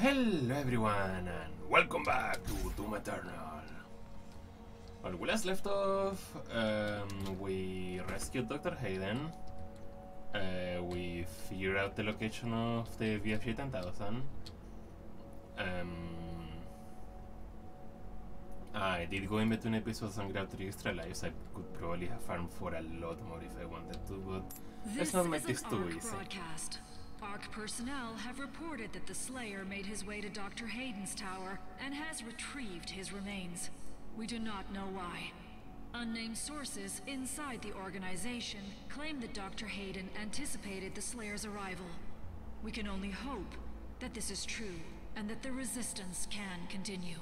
Hello everyone and welcome back to Doom Eternal. Well, we last left off, we rescued Dr. Hayden, we figured out the location of the VFJ 10,000, I did go in between episodes and grabbed 3 extra lives. I could probably have farmed for a lot more if I wanted to, but let's not make this too easy. ARC personnel have reported that the Slayer made his way to Dr. Hayden's tower and has retrieved his remains. We do not know why. Unnamed sources inside the organization claim that Dr. Hayden anticipated the Slayer's arrival. We can only hope that this is true and that the resistance can continue.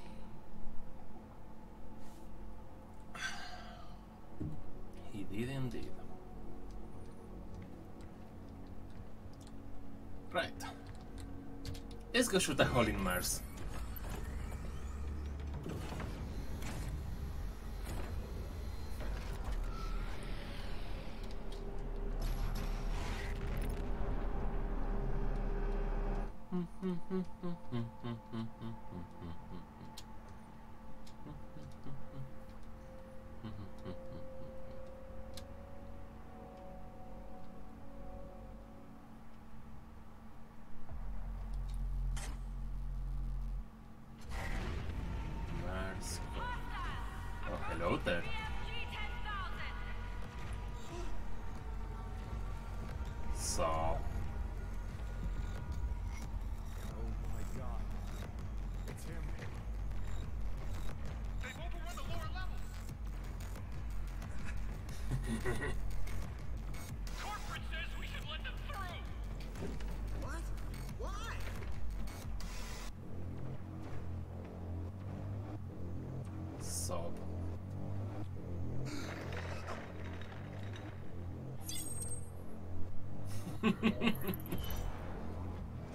He did indeed. Right. Let's go shoot a hole in Mars.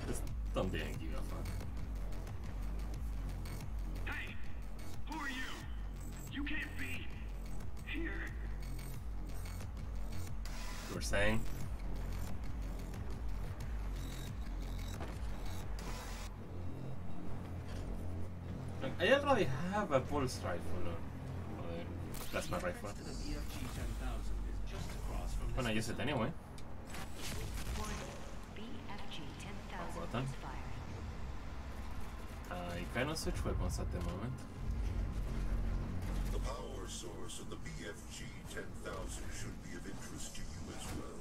Just don't give a fuck. Hey, who are you? You can't be here. You were saying? Look, I already have a pulse rifle. That's my rifle. Well, I use it anyway. I cannot switch weapons at the moment. The power source of the BFG 10,000 should be of interest to you as well.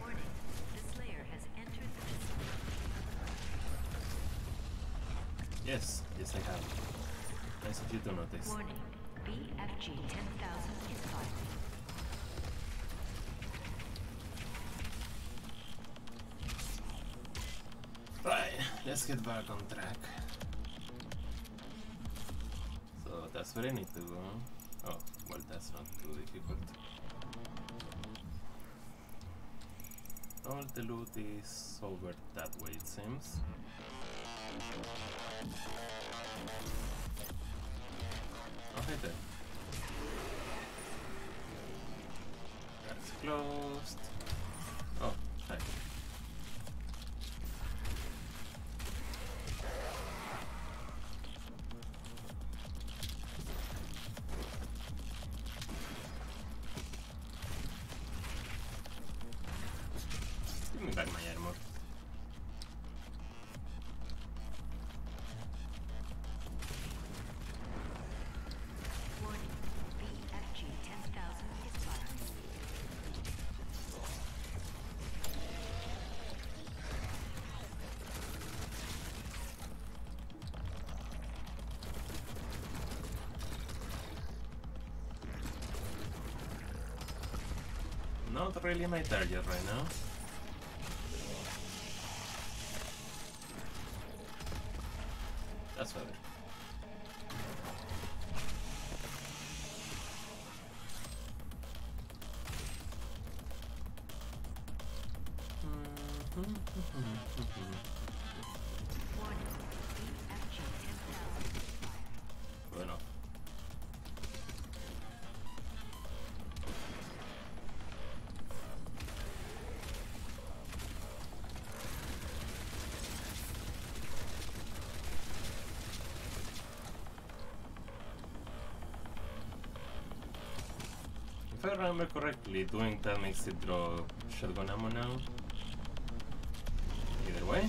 Warning, the Slayer has entered the facility. Yes, yes I have. Nice of you to notice. Warning, BFG 10,000 is firing. Let's get back on track. So that's where I need to go. Oh, well, that's not too difficult. All the loot is over that way, it seems. Oh, hey there. That's closed. Oh, hi. Not really my target right now. That's better. I remember correctly, doing that makes it draw shotgun ammo now. Either way.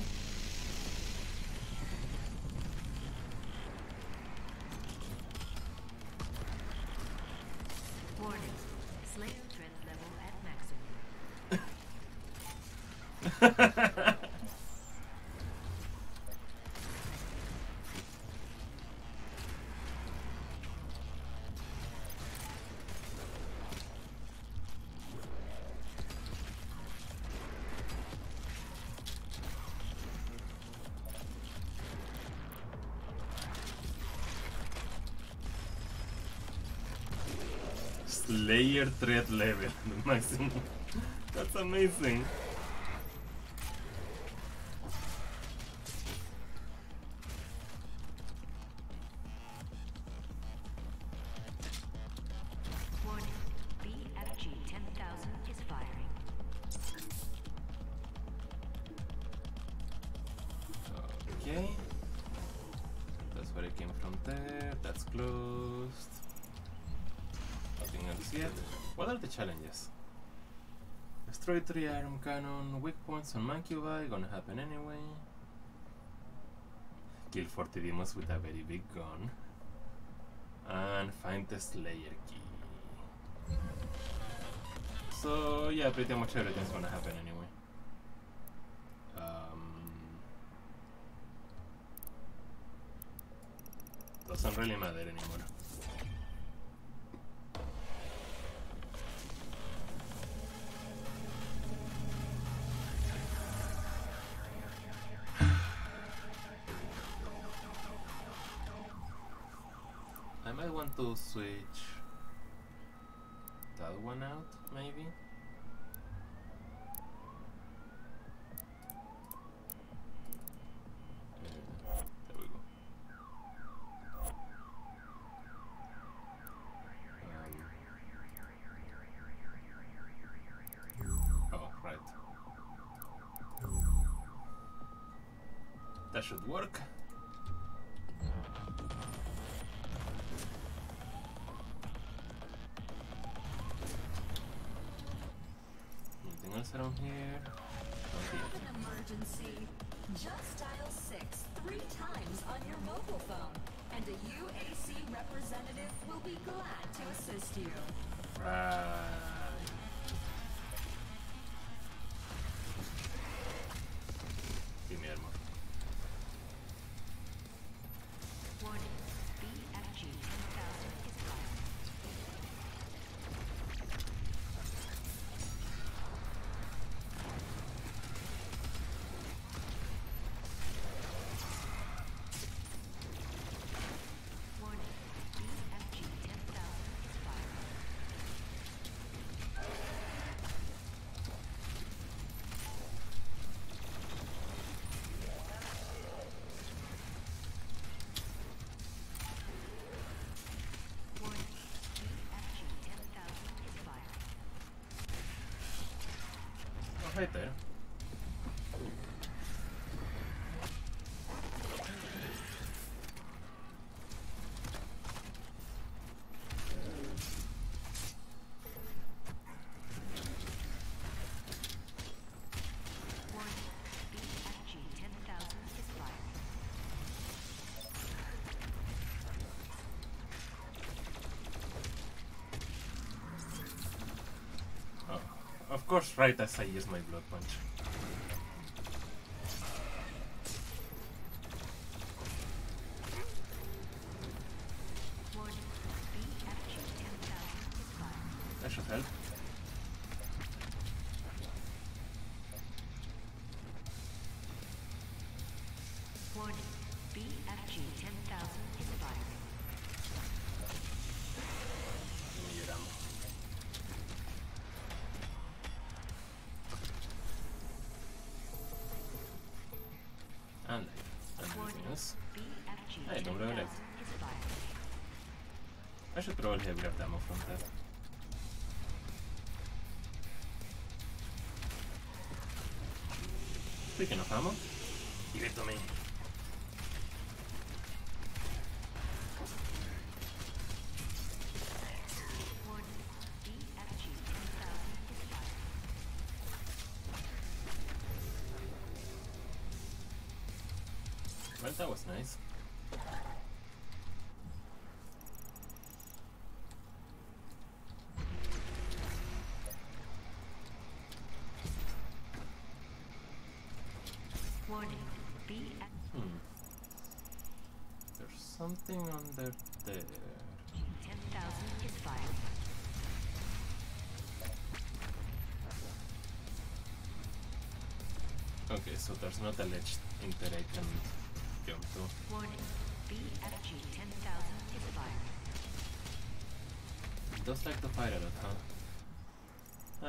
Slayer threat level, the maximum. That's amazing. Warning, BFG 10,000 is firing. Okay. That's where it came from there. That's closed. Nothing else yet. What are the challenges? Destroy 3 arm cannon, weak points on Mancubus, gonna happen anyway. Kill 40 demons with a very big gun. And find the Slayer key. So yeah, pretty much everything's gonna happen anyway. Doesn't really matter anymore. I want to switch that one out, maybe? There we go. Oh, right. That should work. Around here. Have an emergency. Just dial 6 3 times on your mobile phone, and a UAC representative will be glad to assist you. Right. Right there. Of course, right as I use my blood punch. That should help. Warning, BFG 10,000 is firing. I don't really like. I should probably have grabbed ammo from that. Speaking of ammo, give it to me. but that was nice. Warning, there's something under there. 10,000 is firing. Okay, so there's not a ledge that I can jump to. Warning, BFG 10,000 is firing. It does like to fire a lot, huh?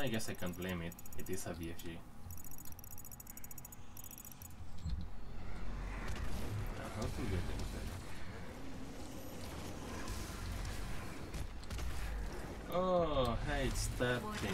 I guess I can't blame it. It is a VFG. How to get it? Oh, hey, it's that thing.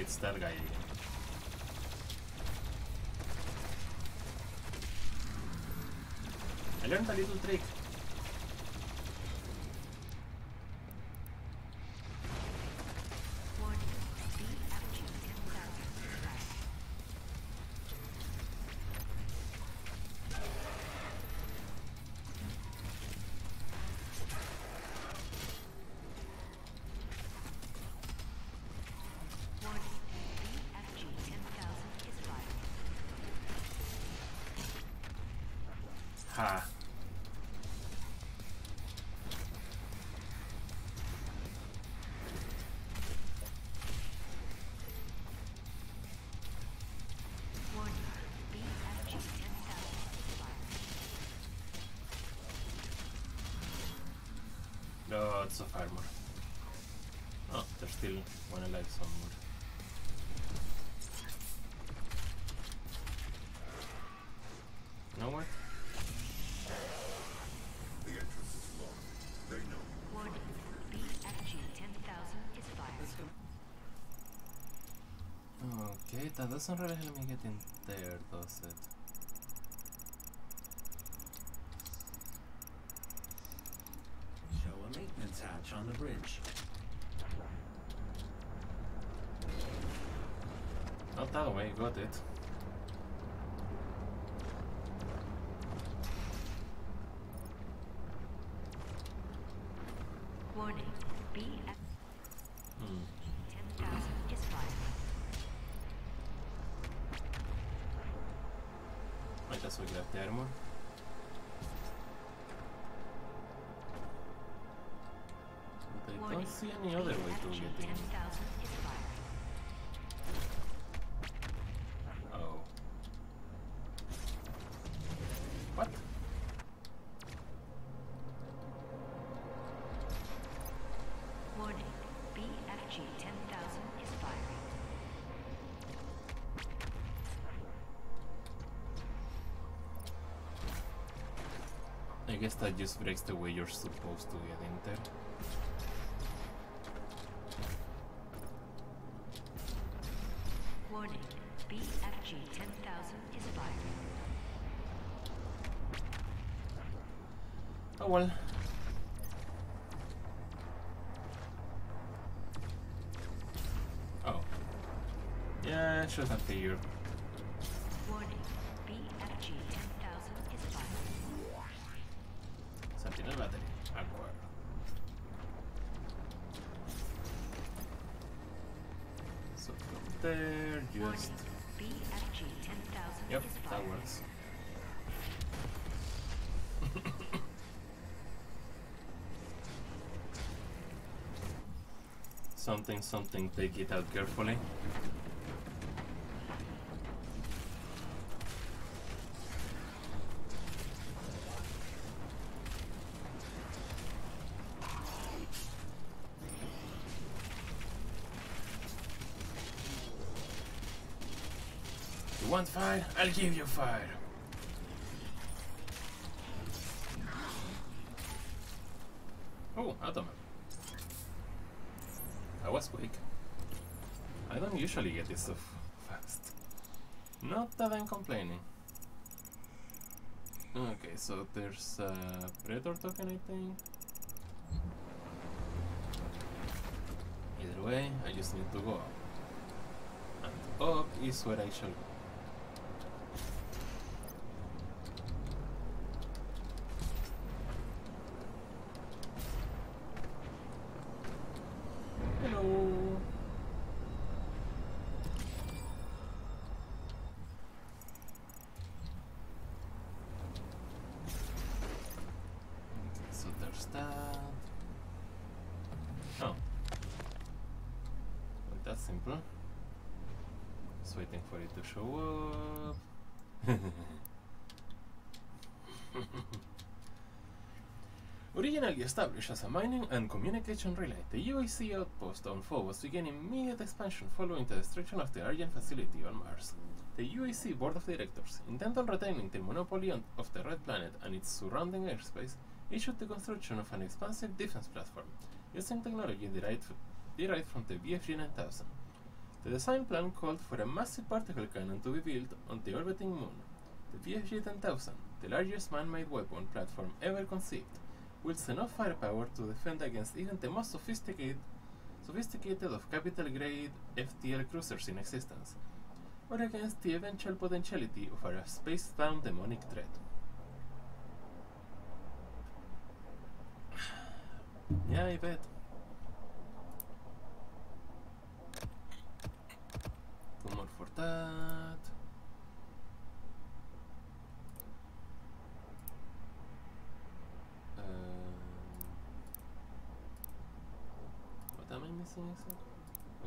It's that guy again. I learned a little trick. Ha. Warning, BFG 10,000 is firing. Lots of armor. Oh, there's still one alive somewhere. You know what? Okay, that doesn't really help me get in there, does it? Show a maintenance hatch on the bridge. Not that way, got it. Warning, BFG 10,000 is firing. Might as well grab the armor. But I don't see any other way to get in. Oh. What? I guess that just breaks the way you're supposed to get in there. Warning, BFG 10,000 is firing. Oh well. Oh. Yeah, I should have figured. Warning, BFG 10,000 is firing. Sentinel battery acquired. So from there, just BFG 10,000. Yep, that works. something, take it out carefully. Want fire? I'll give you fire. Oh, Adam. I was quick. I don't usually get this so fast. Not that I'm complaining. Okay, so there's a Predator token, I think. Either way, I just need to go up. And up is where I shall go. Show up. Originally established as a mining and communication relay, the UAC outpost on Phobos began immediate expansion following the destruction of the Argent facility on Mars. The UAC board of directors, intent on retaining the monopoly of the Red Planet and its surrounding airspace, issued the construction of an expansive defense platform using technology derived from the BFG 10,000. The design plan called for a massive particle cannon to be built on the orbiting moon. The VFJ 10,000, the largest man-made weapon platform ever conceived, wields enough firepower to defend against even the most sophisticated of capital-grade FTL cruisers in existence, or against the eventual potentiality of a space-bound demonic threat. Yeah, I bet. For that, what am I missing exactly?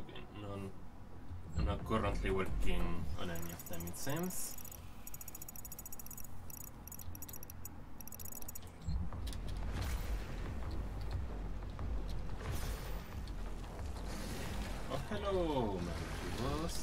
Okay, no, I'm not currently working on any of them, it seems. Oh, hello, Mancubus.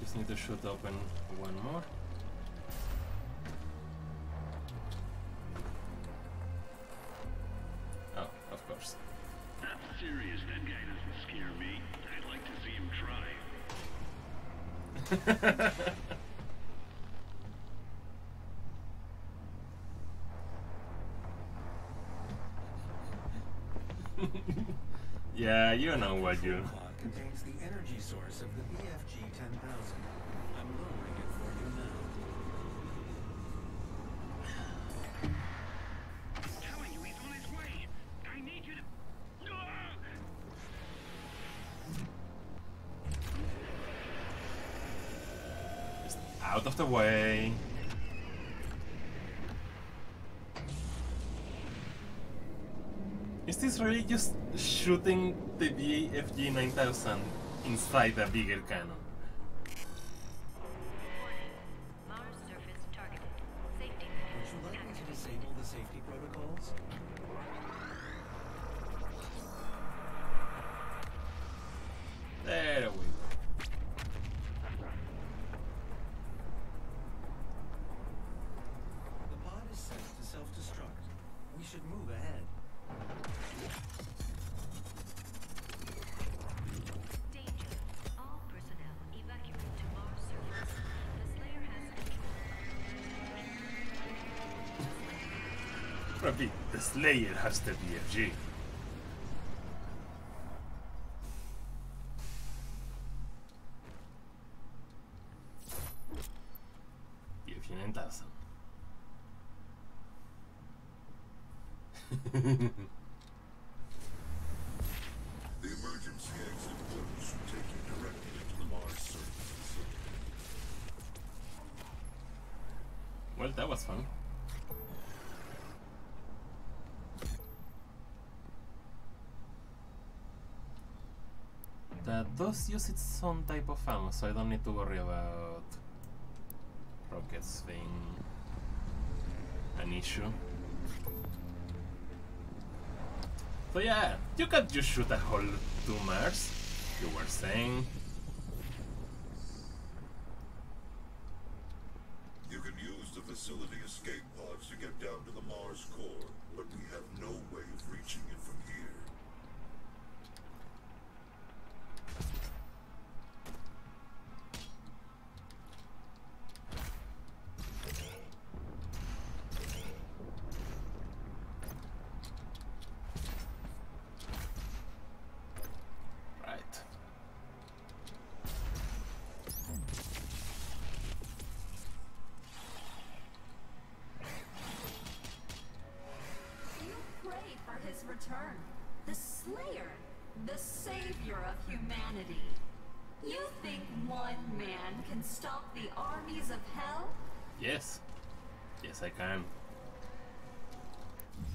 Just need to shoot open one more. Oh, of course. I'm serious, that guy doesn't scare me. I'd like to see him try. Yeah, you know what you. Contains the energy source of the BFG 10,000. I'm lowering it for you now. I'm telling you, he's on his way. I need you to. Just out of the way. Is this really just shooting the BFG 9000 inside a bigger cannon? Mars surface targeted. Safety. Would you like me to disable the safety protocols? There we go. The pod is set to self-destruct. We should move ahead. Danger. All personnel evacuate to Mars surface. The Slayer has probably the Slayer has the BFG. BFG 9000. The emergency exit portals will take you directly into the Mars surface facility. Well, that was fun. That does use its own type of ammo, so I don't need to worry about rockets being an issue. So yeah, you can just shoot a whole Doomers, you were saying. You can use the facility escape pods to get down to the Mars core, but we have no way of reaching it from here. The Slayer, the savior of humanity. You think one man can stop the armies of hell? Yes. Yes, I can.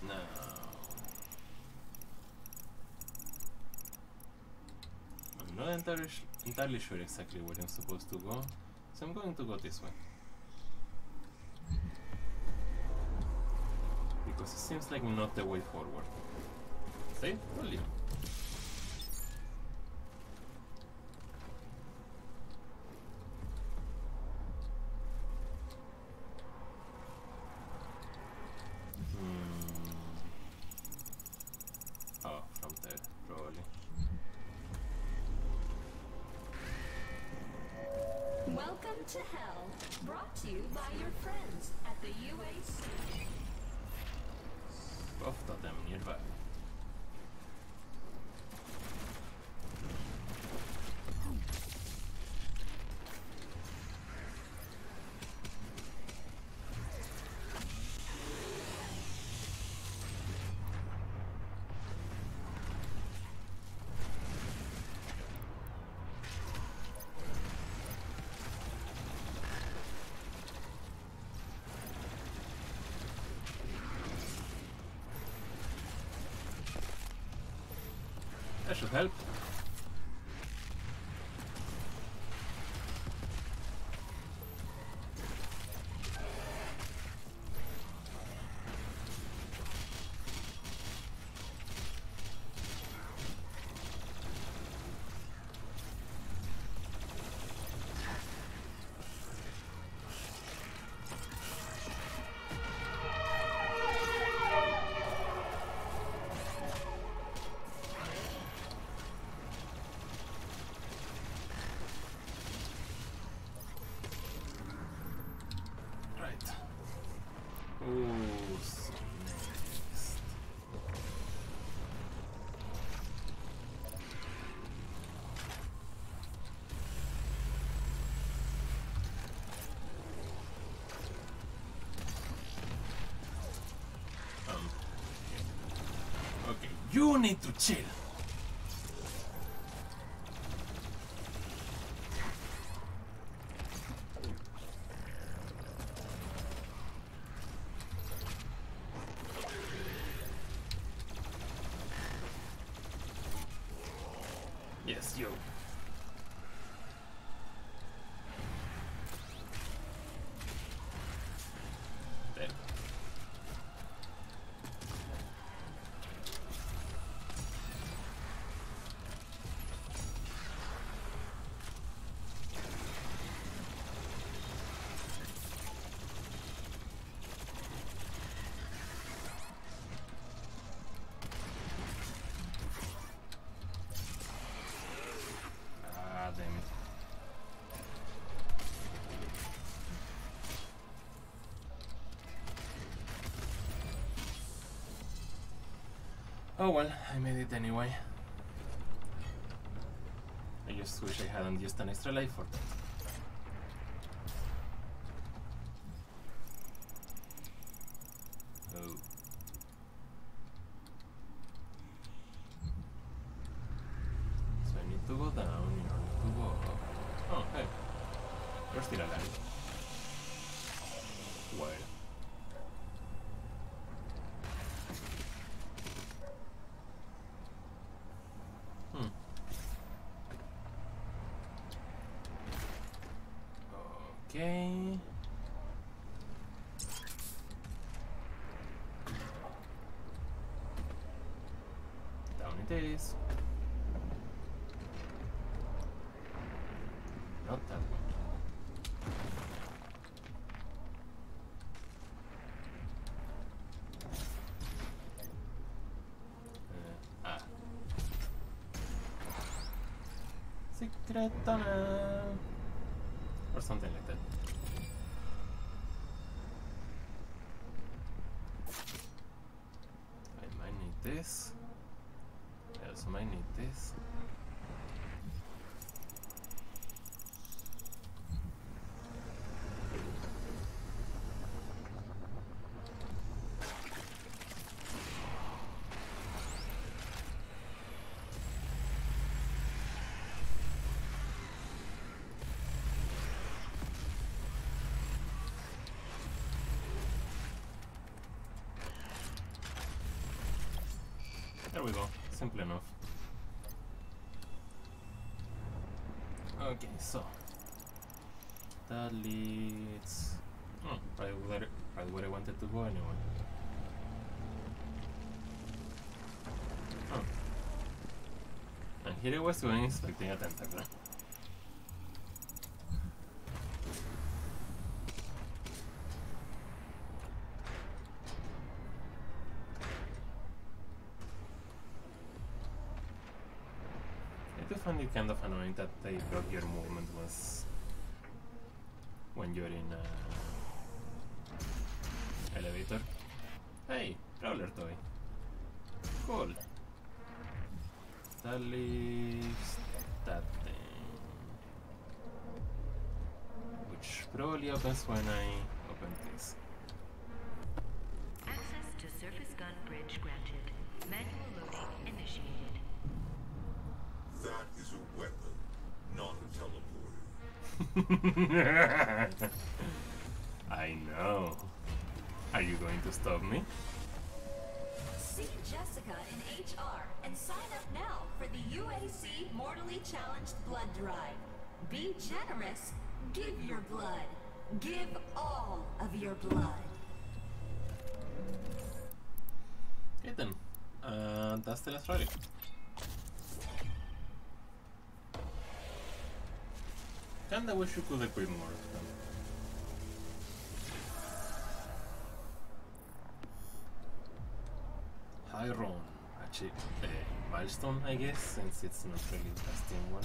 No. I'm not entirely sure exactly where I'm supposed to go, so I'm going to go this way. Because it seems like not the way forward. See? Brilliant. Oh, from there, probably. Welcome to Hell, brought to you by your friends at the UAC. Both of them nearby. That should help. You need to chill. Yes, you. Oh well, I made it anyway. I just wish I hadn't used an extra life for that. Okay. days. Not that one. Secretana. Or something like that. I might need this. I also might need this. There we go, simple enough. Okay, so that leads probably where I wanted to go anyway. Oh. And here I was going expecting a tentacle. I find it kind of annoying that they block your movement when you're in a elevator. Hey, roller toy. Cool. That leaves that thing, which probably opens when I open this. Access to surface gun bridge granted. Manual loading initiated. That is a weapon, not a teleporter. I know. Are you going to stop me? See Jessica in HR and sign up now for the UAC Mortally Challenged Blood Drive. Be generous. Give your blood. Give all of your blood. Okay then. That's the last rally. Kinda wish you could equip more of them. High Ron, actually a milestone I guess, since it's not really a testing one.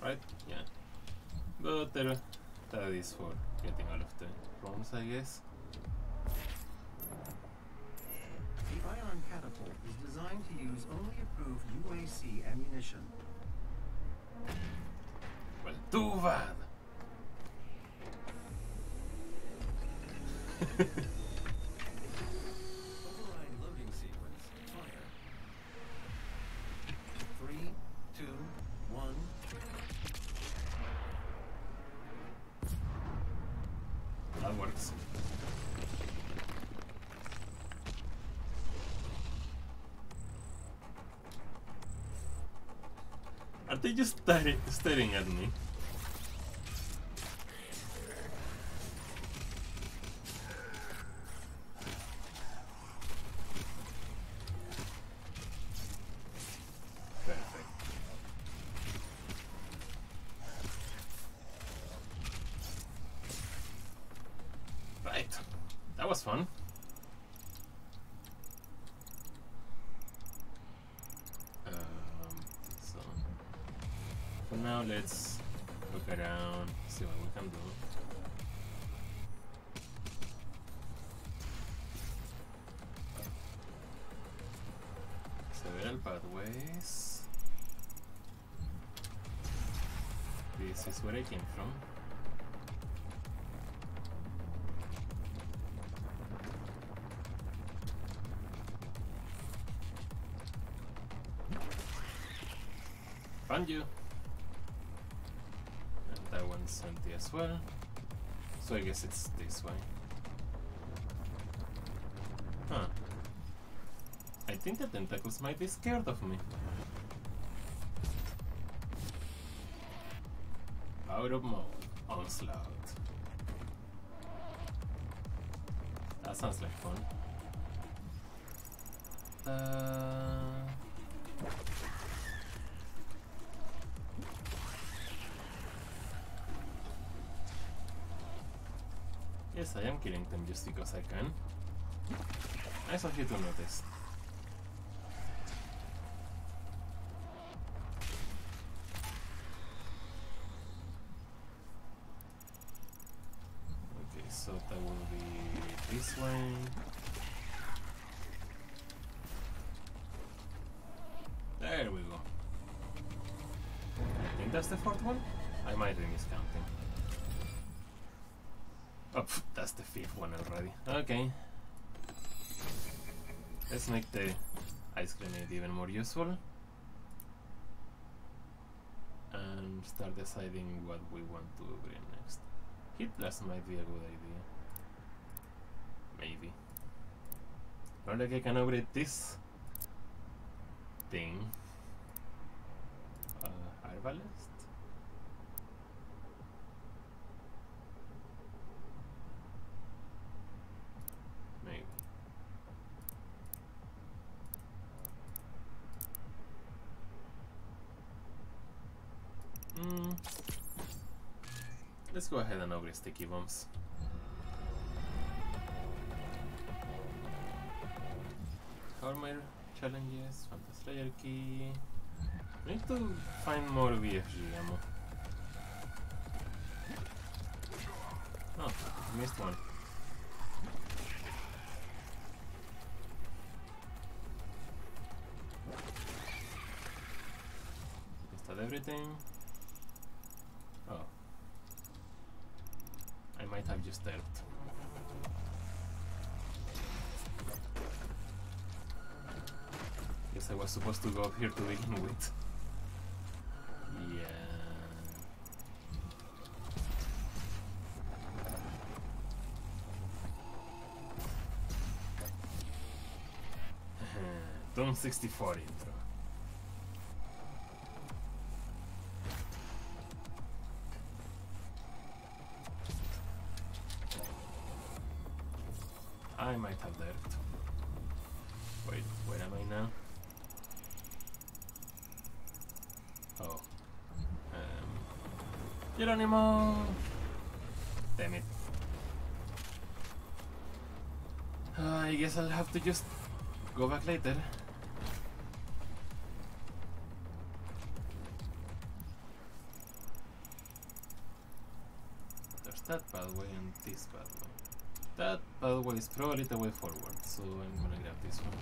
Right? Yeah. But that is for getting all of the ROMs I guess. The Iron Catapult is designed to use only approved UAC ammunition. Too bad. Override loading sequence. Fire. 3, 2, 1. That works. Are they just staring at me? Let's look around, see what we can do. Several pathways. This is where I came from. Found you! Empty as well, so I guess it's this way. Huh. I think the tentacles might be scared of me. Out of mode, onslaught. That sounds like fun. Yes, I am killing them just because I can. Nice of you to notice. Okay, so that will be this way. There we go. I think that's the fourth one? I might be miscounting. Oh, that's the fifth one already. Okay. Let's make the ice grenade even more useful. And start deciding what we want to bring next. Heat blast might be a good idea. Maybe. Not like I can upgrade this thing. Arbalest? Let's go ahead and upgrade sticky bombs. Armor challenges, Slayer key. We need to find more VFG ammo. Oh, missed one. Install everything. Oh. I might have just helped. Guess I was supposed to go up here to begin with. Yeah. Doom 64 intro. I might have left. Wait, where am I now? Oh. Geronimo! Damn it. I guess I'll have to just go back later. There's that pathway and this pathway. That pathway is probably the way forward, so I'm gonna grab this one.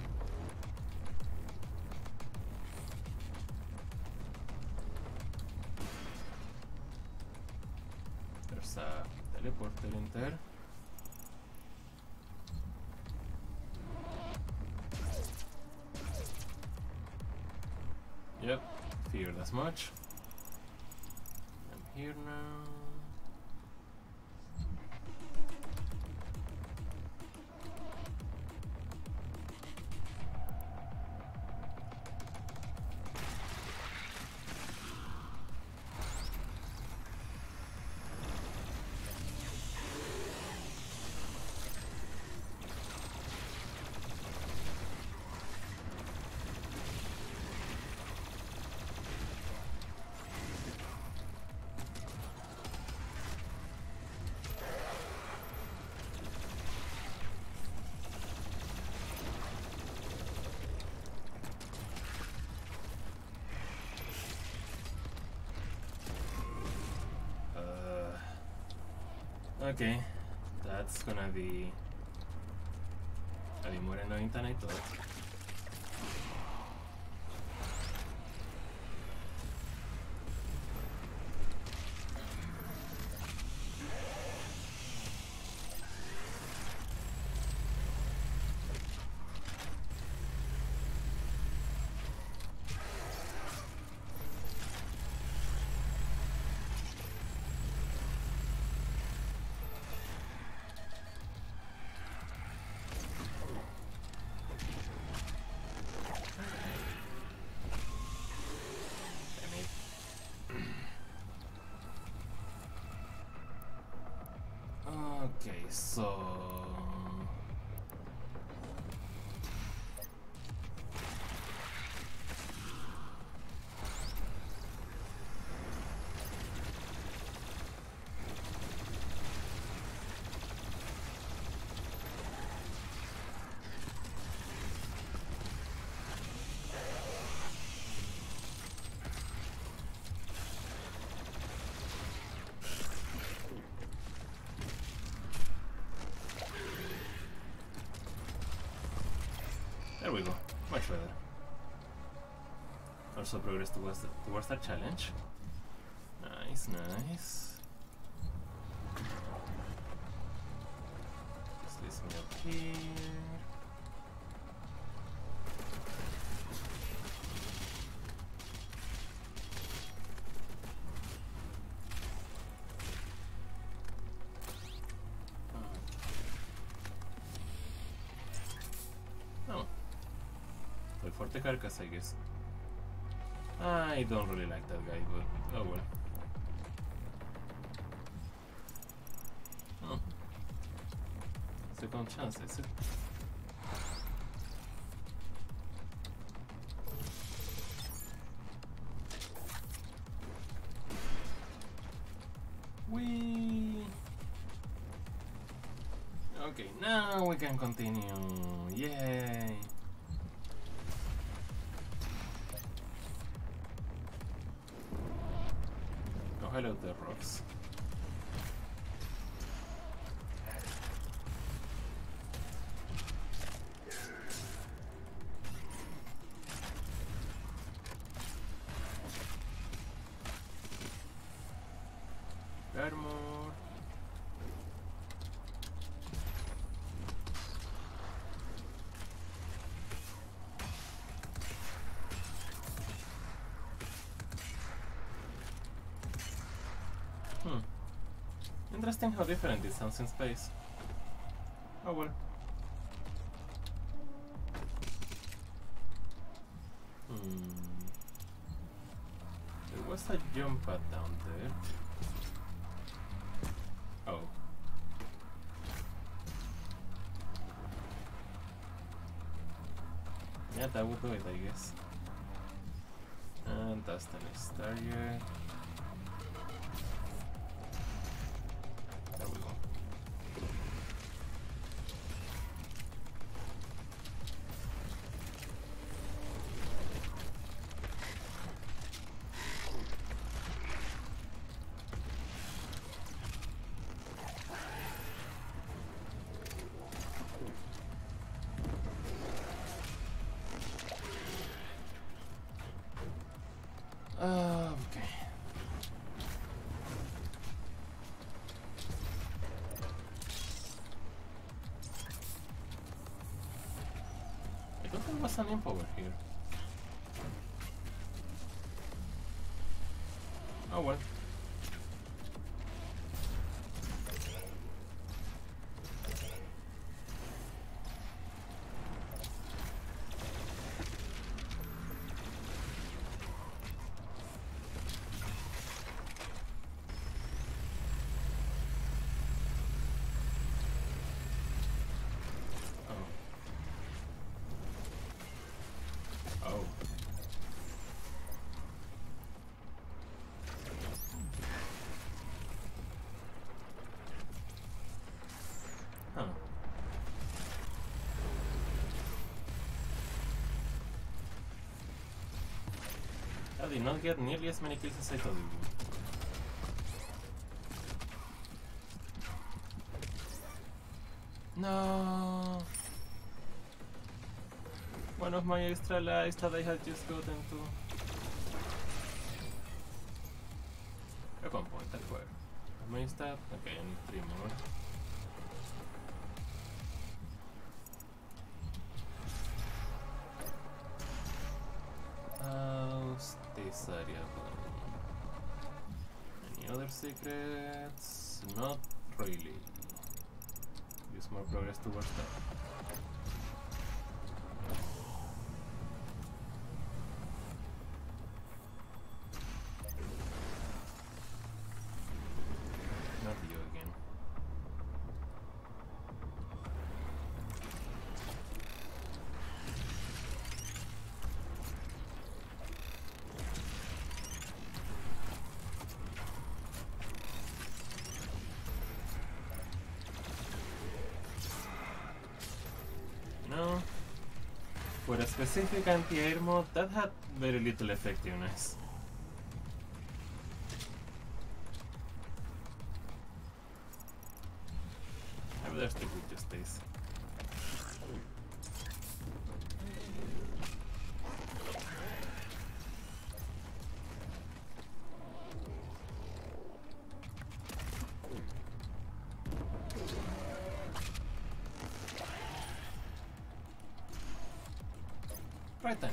There's a teleporter in there. Yep, figured as much. I'm here now. Okay, that's gonna be a bit more annoying than I thought. Okay, so we go. Much better. Also progress towards that challenge. Nice, nice. This leads me up here. Carcass, I guess. I don't really like that guy, but oh well. Oh. Second chance, is it? Whee! Okay, now we can continue. Yay! Hello there, rocks. Armor. Interesting how different it sounds in space. Oh well. There was a jump pad down there. Oh. Yeah, that would do it, I guess. And that's the next target. An imp over here. Oh well. I did not get nearly as many kills as I thought it would. No. One of my extra lives that I had just gotten to. Weapon point acquired. Main stab. Okay, I need 3 more. This area. Any other secrets? Not really. Use more progress towards that. Not you again. For a specific anti-air mod, that had very little effectiveness. I better stick with just this. right then.